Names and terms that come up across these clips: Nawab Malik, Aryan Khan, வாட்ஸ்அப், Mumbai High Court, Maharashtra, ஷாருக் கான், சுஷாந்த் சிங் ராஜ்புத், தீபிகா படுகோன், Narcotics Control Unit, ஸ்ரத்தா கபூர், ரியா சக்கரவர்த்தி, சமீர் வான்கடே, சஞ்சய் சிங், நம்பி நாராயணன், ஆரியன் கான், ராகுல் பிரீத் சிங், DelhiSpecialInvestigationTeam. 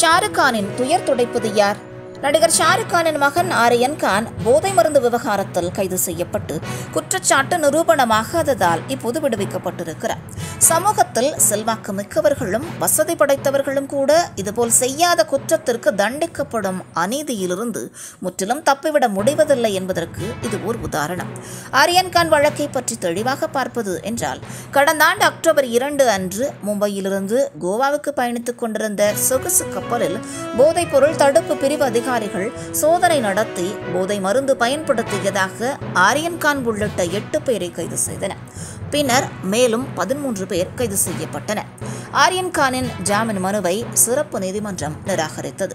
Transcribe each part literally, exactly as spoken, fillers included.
ஷாருக் கானின் துயர் துடைப்பது யார்? நடிகர் ஷாருக் கானின் மகன் ஆரியன் கான் போதை மருந்து விவகாரத்தில் கைது செய்யப்பட்டு குற்றச்சாட்டு நிரூபணமாகாததால் இப்போது விடுவிக்கப்பட்டிருக்கிறார். சமூகத்தில் செல்வாக்கு மிக்கவர்களும் வசதி படைத்தவர்களும் கூட இதுபோல் செய்யாத குற்றத்திற்கு தண்டிக்கப்படும் அநீதியிலிருந்து முற்றிலும் தப்பிவிட முடிவதில்லை என்பதற்கு இது ஓர் உதாரணம். ஆரியன் கான் வழக்கை பற்றி தெளிவாக பார்ப்பது என்றால், கடந்த ஆண்டு அக்டோபர் இரண்டு அன்று மும்பையிலிருந்து கோவாவுக்கு பயணித்துக் கொண்டிருந்த சொகுசு கப்பலில் போதைப்பொருள் தடுப்பு பிரிவு அதிகாரிகள் சோதனை நடத்தி போதை மருந்து பயன்படுத்தியதாக ஆரியன் கான் உள்ளிட்ட எட்டு பேரை கைது செய்தனர். பின்னர் மேலும் பதிமூன்று பேர் கைது செய்யப்பட்டனர். ஆரியன் கானின் ஜாமீன் மனுவை சிறப்பு நீதிமன்றம் நிராகரித்தது.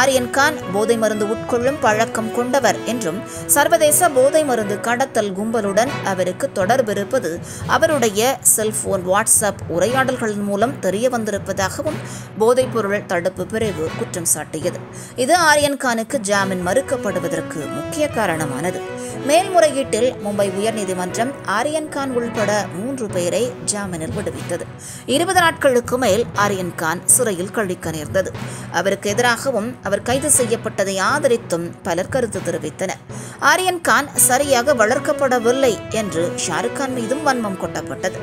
ஆரியன் கான் போதை மருந்து உட்கொள்ளும் பழக்கம் கொண்டவர் என்றும், சர்வதேச போதை மருந்து கடத்தல் கும்பலுடன் அவருக்கு தொடர்பிருப்பது அவருடைய செல்போன் வாட்ஸ்அப் உரையாடல்களின் மூலம் தெரிய வந்திருப்பதாகவும் போதைப்பொருள் தடுப்பு பிரிவு குற்றம் சாட்டியது. இது ஆரியன் கானுக்கு ஜாமீன் மறுக்கப்படுவதற்கு முக்கிய காரணமானது. மேல்முறையீட்டில் மும்பை உயர்நீதிமன்றம் ஆரியன் கான் உள்பட மூன்று பேரை ஜாமீனில் விடுவித்தது. இருபது நாட்களுக்கு மேல் ஆரியன் கான் சிறையில் கழிக்க நேர்ந்தது. அவருக்கு எதிராகவும் அவர் கைது செய்யப்பட்டதை ஆதரித்தும் பலர் கருத்து தெரிவித்தனர். ஆரியன் கான் சரியாக வளர்க்கப்படவில்லை என்று ஷாருக் கான் மீதும் வன்மம் கொட்டப்பட்டது.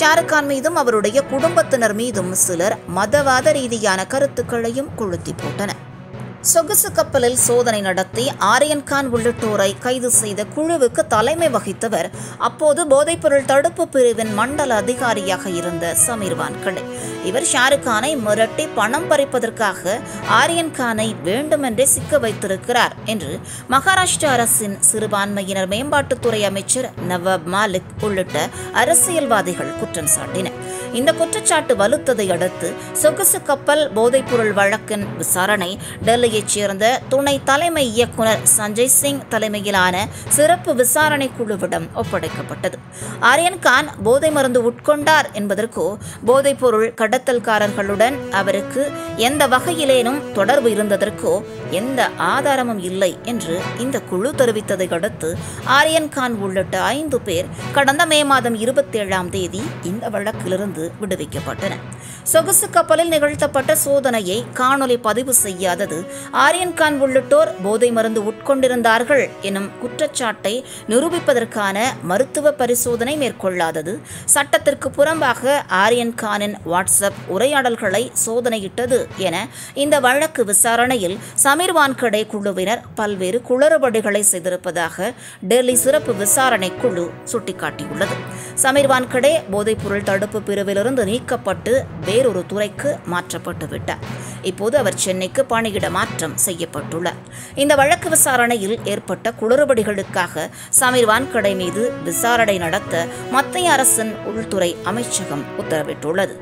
ஷாருக் கான் மீதும் அவருடைய குடும்பத்தினர் மீதும் சிலர் மதவாத ரீதியான கருத்துக்களையும் கொளுத்தி போட்டனர். சொகுசு கப்பலில் சோதனை நடத்தி ஆரியன் கான் உள்ளிட்டோரை கைது செய்த குழுவுக்கு தலைமை வகித்தவர் அப்போது போதைப்பொருள் தடுப்பு பிரிவின் மண்டல அதிகாரியாக இருந்த சமீர் வான்கடே. இவர் ஷாருக் கானை மிரட்டி பணம் பறிப்பதற்காக ஆரியன் கானை வேண்டுமென்றே சிக்க வைத்திருக்கிறார் என்று மகாராஷ்டிர அரசின் சிறுபான்மையினர் மேம்பாட்டுத்துறை அமைச்சர் நவாப் மாலிக் உள்ளிட்ட அரசியல்வாதிகள் குற்றம் சாட்டினர். இந்த குற்றச்சாட்டு வலுத்ததை அடுத்து சொகுசு கப்பல் போதைப்பொருள் வழக்கின் விசாரணை டெல்லி சேர்ந்த துணை தலைமை இயக்குனர் சஞ்சய் சிங் தலைமையிலான சிறப்பு விசாரணை குழுவிடம் ஒப்படைக்கப்பட்டது. ஆரியன் கான் போதை மருந்து உட்கொண்டார் என்பதற்கோ போதைப்பொருள் கடத்தல்காரர்களுடன் அவருக்கு எந்த வகையிலேனும் தொடர்பு இருந்ததற்கோ எந்த ஆதாரமும் இல்லை என்று இந்த குழு தெரிவித்ததை அடுத்து ஆரியன் கான் உள்ளிட்ட ஐந்து பேர் கடந்த மே மாதம் இருபத்தி ஏழாம் தேதி இந்த வழக்கிலிருந்து விடுவிக்கப்பட்டனர். சொகுசு கப்பலில் நிகழ்த்தப்பட்ட சோதனையை காணொலி பதிவு செய்யாதது, ஆரியன் கான் உள்ளிட்டோர் போதை மருந்து உட்கொண்டிருந்தார்கள் எனும் குற்றச்சாட்டை நிரூபிப்பதற்கான மருத்துவ பரிசோதனை மேற்கொள்ளாதது, சட்டத்திற்கு புறம்பாக ஆரியன் கானின் வாட்ஸ்அப் உரையாடல்களை சோதனையிட்டது என இந்த வழக்கு விசாரணையில் சமீர் வான்கடே குழுவினர் பல்வேறு குளறுபடிகளை செய்திருப்பதாக டெல்லி சிறப்பு விசாரணை குழு சுட்டிக்காட்டியுள்ளது. சமீர் வான்கடே போதைப்பொருள் தடுப்பு பிரிவிலிருந்து நீக்கப்பட்டு வேறொரு துறைக்கு மாற்றப்பட்டு விட்டார். இப்போது அவர் சென்னைக்கு பணியிட மாற்றம் செய்யப்பட்டுள்ளார். இந்த வழக்கு விசாரணையில் ஏற்பட்ட குளறுபடிகளுக்காக சமீர் வான்கடே மீது விசாரணை நடத்த மத்திய அரசின் உள்துறை அமைச்சகம் உத்தரவிட்டுள்ளது.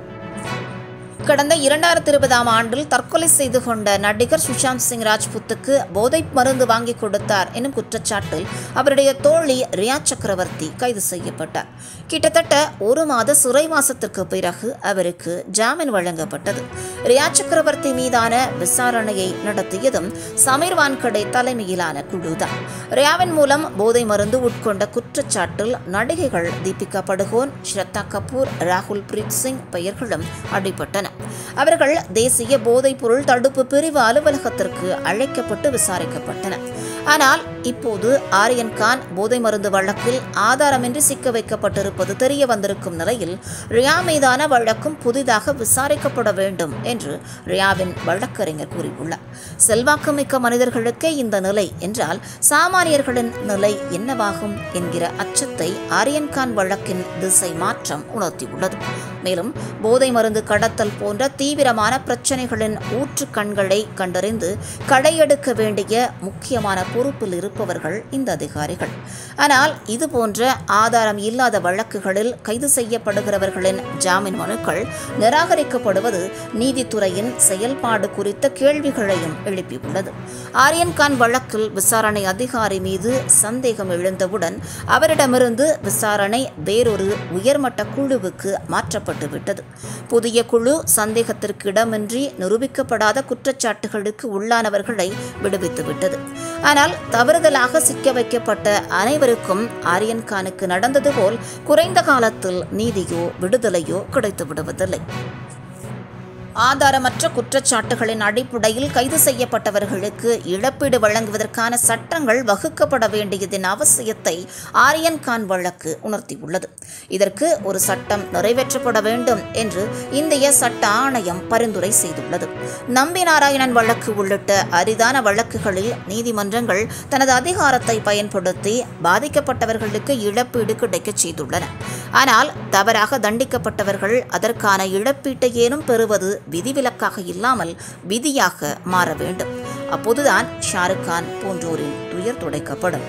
கடந்த இரண்டாயிரத்தி இருபதாம் ஆண்டில் தற்கொலை செய்து கொண்ட நடிகர் சுஷாந்த் சிங் ராஜ்புத்துக்கு போதை மருந்து வாங்கி கொடுத்தார் எனும் குற்றச்சாட்டில் அவருடைய தோழி ரியா சக்கரவர்த்தி கைது செய்யப்பட்டார். கிட்டத்தட்ட ஒரு மாத சிறைவாசத்திற்கு பிறகு அவருக்கு ஜாமீன் வழங்கப்பட்டது. ரியா சக்கரவர்த்தி மீதான விசாரணையை நடத்தியதும் சமீர் வான்கடே தலைமையிலான குழுதான். ரியாவின் மூலம் போதை மருந்து உட்கொண்ட குற்றச்சாட்டில் நடிகைகள் தீபிகா படுகோன், ஸ்ரத்தா கபூர், ராகுல் பிரீத் சிங் பெயர்களும் அடிபட்டன. அவர்கள் தேசிய போதைப்பொருள் தடுப்பு பிரிவு அலுவலகத்திற்கு அழைக்கப்பட்டு விசாரிக்கப்பட்டனர். ஆனால் இப்போது ஆரியன் கான் போதை மருந்து வழக்கில் ஆதாரமின்றி சிக்க வைக்கப்பட்டிருப்பது தெரிய வந்திருக்கும் நிலையில் ரியா மீதான வழக்கும் புதிதாக விசாரிக்கப்பட வேண்டும் என்று ரியாவின் வழக்கறிஞர் கூறியுள்ளார். செல்வாக்கு மிக்க மனிதர்களுக்கே இந்த நிலை என்றால் சாமானியர்களின் நிலை என்னவாகும் என்கிற அச்சத்தை ஆரியன் கான் வழக்கின் திசை மாற்றம் உணர்த்தியுள்ளது. மேலும் போதை மருந்து கடத்தல் போன்ற தீவிரமான பிரச்சனைகளின் ஊற்று கண்களை கண்டறிந்து களையெடுக்க வேண்டிய முக்கியமான பொறுப்பில் இருப்பவர்கள் இந்த அதிகாரிகள். ஆனால் இதுபோன்ற ஆதாரம் இல்லாத வழக்குகளில் கைது செய்யப்படுகிறவர்களின் ஜாமீன் மனுக்கள் நிராகரிக்கப்படுவது நீதித்துறையின் செயல்பாடு குறித்த கேள்விகளையும் எழுப்பியுள்ளது. ஆரியன் கான் வழக்கில் விசாரணை அதிகாரி மீது சந்தேகம் எழுந்தவுடன் அவரிடமிருந்து விசாரணை வேறொரு உயர்மட்ட குழுவுக்கு மாற்றப்பட்டது விட்டது. புதிய குழு சந்தேகத்திற்கு இடமின்றி நிரூபிக்கப்படாத குற்றச்சாட்டுகளுக்கு உள்ளானவர்களை விடுவித்துவிட்டது. ஆனால் தவறுதலாக சிக்க வைக்கப்பட்ட அனைவருக்கும் ஆரியன் கானுக்கு நடந்தது போல் குறைந்த காலத்தில் நீதியோ விடுதலையோ கிடைத்து விடுவதில்லை. ஆதாரமற்ற குற்றச்சாட்டுகளின் அடிப்படையில் கைது செய்யப்பட்டவர்களுக்கு இழப்பீடு வழங்குவதற்கான சட்டங்கள் வகுக்கப்பட வேண்டியதின் அவசியத்தை ஆரியன் கான் வழக்கு உணர்த்தியுள்ளது. இதற்கு ஒரு சட்டம் நிறைவேற்றப்பட வேண்டும் என்று இந்திய சட்ட ஆணையம் பரிந்துரை செய்துள்ளது. நம்பி நாராயணன் வழக்கு உள்ளிட்ட அரிதான வழக்குகளில் நீதிமன்றங்கள் தனது அதிகாரத்தை பயன்படுத்தி பாதிக்கப்பட்டவர்களுக்கு இழப்பீடு கிடைக்கச் செய்துள்ளன. ஆனால் தவறாக தண்டிக்கப்பட்டவர்கள் அதற்கான இழப்பீட்டை ஏனும் பெறுவது விதிவிலக்காக இல்லாமல் விதியாக மாற வேண்டும். அப்போதுதான் ஷாருக் கான் போன்றோரின் துயர் துடைக்கப்படும்.